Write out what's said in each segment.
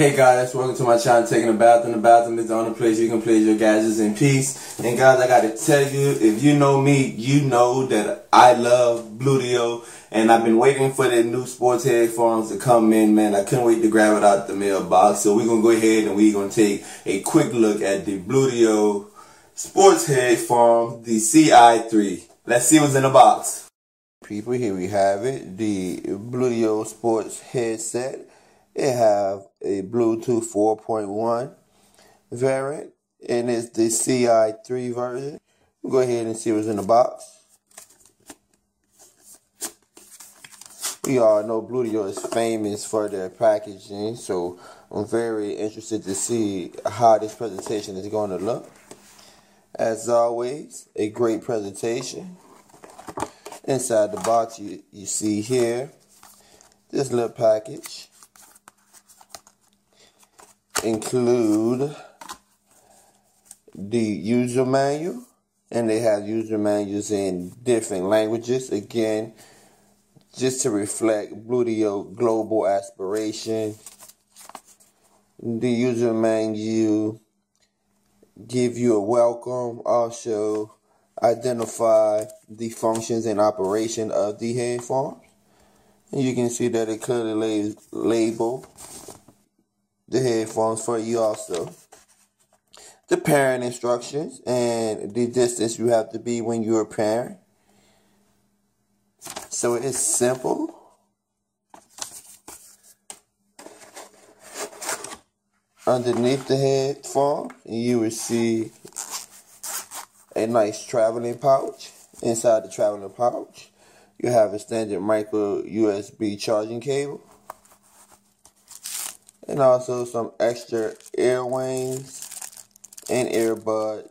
Hey guys, welcome to my channel, Taking a Bath. And the bathroom is the only place you can place your gadgets in peace. And guys, I gotta tell you, if you know me, you know that I love Bluedio. And I've been waiting for the new sports headphones to come in, man. I couldn't wait to grab it out the mailbox. So we're gonna go ahead and we're gonna take a quick look at the Bluedio sports headphones, the CI3. Let's see what's in the box. People, here we have it, the Bluedio sports headset. It have a Bluetooth 4.1 variant, and it's the CI3 version. We'll go ahead and see what's in the box. We all know Bluedio is famous for their packaging, so I'm very interested to see how this presentation is going to look. As always, a great presentation. Inside the box, you see here this little package. Include the user manual, and they have user manuals in different languages, again just to reflect Bluedio global aspiration. The user manual give you a welcome, also identify the functions and operation of the headphones, and you can see that it clearly label the headphones for you, also the pairing instructions and the distance you have to be when you're pairing. So it's simple. Underneath the headphone, you will see a nice traveling pouch. Inside the traveling pouch, you have a standard micro USB charging cable. And also some extra ear wings and earbuds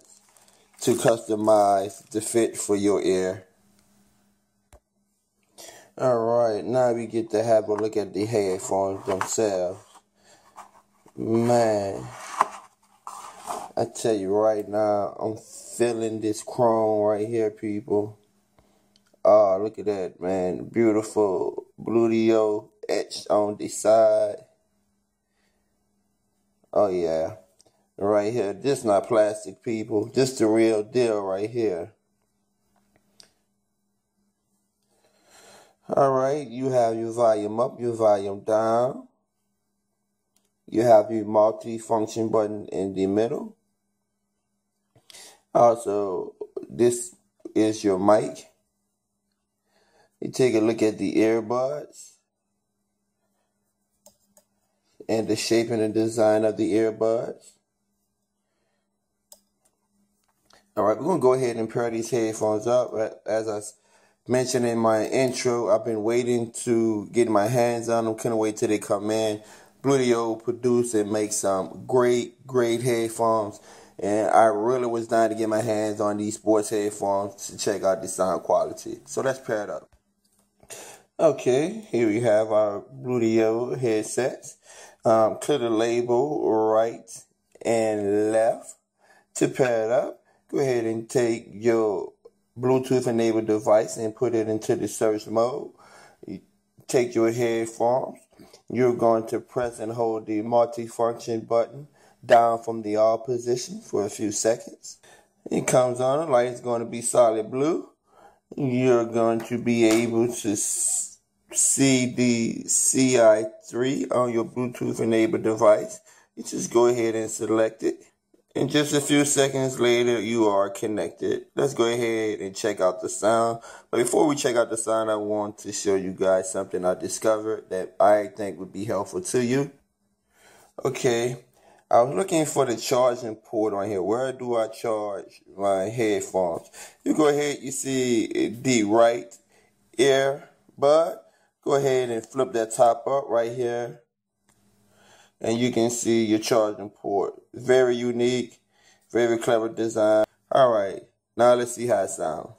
to customize the fit for your ear. Alright, now we get to have a look at the headphones themselves. Man, I tell you right now, I'm feeling this chrome right here, people. Oh, look at that, man. Beautiful Bluedio etched on the side. Oh yeah, right here. This not plastic, people. This the real deal right here. Alright, you have your volume up, your volume down. You have your multi-function button in the middle. Also, this is your mic. You take a look at the earbuds. And the shape and the design of the earbuds. Alright, we're going to go ahead and pair these headphones up. As I mentioned in my intro, I've been waiting to get my hands on them. Couldn't wait till they come in. Bluedio produced and makes some great, great headphones. And I really was dying to get my hands on these sports headphones to check out the sound quality. So let's pair it up. Okay, here we have our Bluedio headsets. Clear the label right and left to pair it up. Go ahead and take your Bluetooth enabled device and put it into the search mode. You take your headphones. You're going to press and hold the multi-function button down from the all position for a few seconds. It comes on. The light is going to be solid blue. You're going to be able to see the CI3 on your Bluetooth enabled device. You just go ahead and select it, and just a few seconds later you are connected. Let's go ahead and check out the sound. But before we check out the sound, I want to show you guys something I discovered that I think would be helpful to you. Okay, I was looking for the charging port on here. Where do I charge my headphones? You go ahead, you see the right earbud. Go ahead and flip that top up right here, and you can see your charging port. Very unique, very clever design. All right, now let's see how it sounds.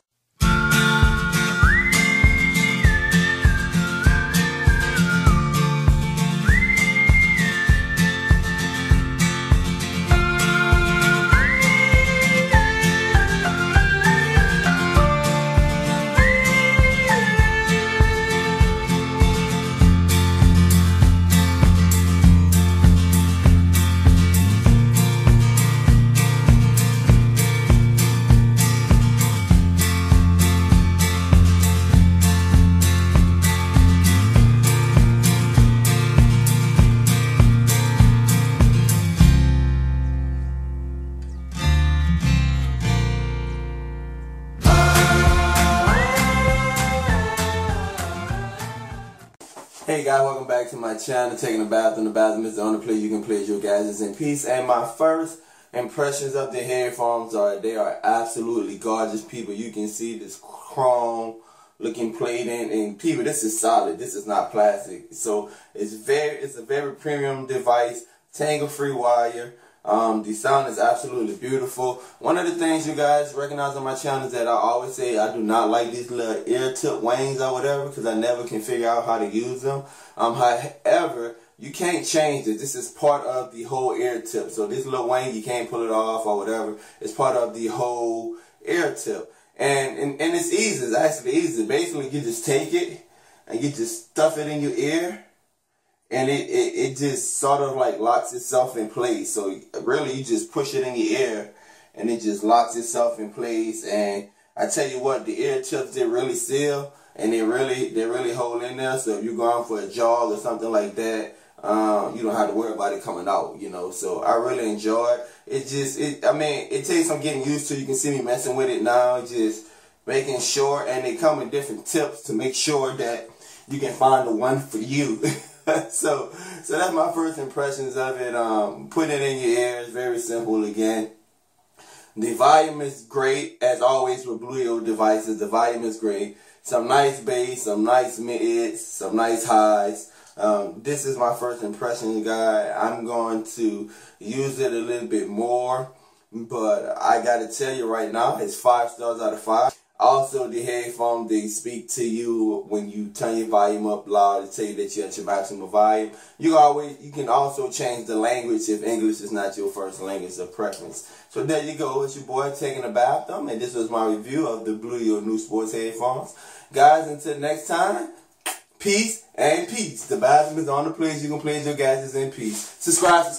Hey guys, welcome back to my channel, Taking a Bath. The bathroom is the only place you can play your gadgets in peace. And my first impressions of the headphones are they are absolutely gorgeous, people. You can see this chrome looking plating, and people, this is solid. This is not plastic. So it's a very premium device, tangle-free wire. The sound is absolutely beautiful. One of the things you guys recognize on my channel is that I always say I do not like these little ear tip wings or whatever because I never can figure out how to use them. However, you can't change it. This is part of the whole ear tip. So this little wing, you can't pull it off or whatever. It's part of the whole ear tip. And it's easy. It's actually easy. Basically, you just take it and you just stuff it in your ear. And it just sort of like locks itself in place. So really you just push it in your ear and it just locks itself in place. And I tell you what, the ear tips, they really seal and they really hold in there. So if you're going for a jog or something like that, you don't have to worry about it coming out, you know. So I really enjoy it. It takes some getting used to. You can see me messing with it now, just making sure, and they come with different tips to make sure that you can find the one for you. So that's my first impressions of it. Putting it in your ear is very simple again. The volume is great, as always with Bluedio devices. The volume is great. Some nice bass, some nice mids, some nice highs. This is my first impression, guys. I'm going to use it a little bit more, but I gotta tell you right now, it's 5 stars out of 5. Also, the headphones, they speak to you when you turn your volume up loud to tell you that you're at your maximum volume. You can also change the language if English is not your first language of preference. So there you go. It's your boy Taking a Bath, and this was my review of the Bluedio new sports headphones. Guys, until next time, peace and peace. The bathroom is the only place you can play your gadgets in peace. Subscribe.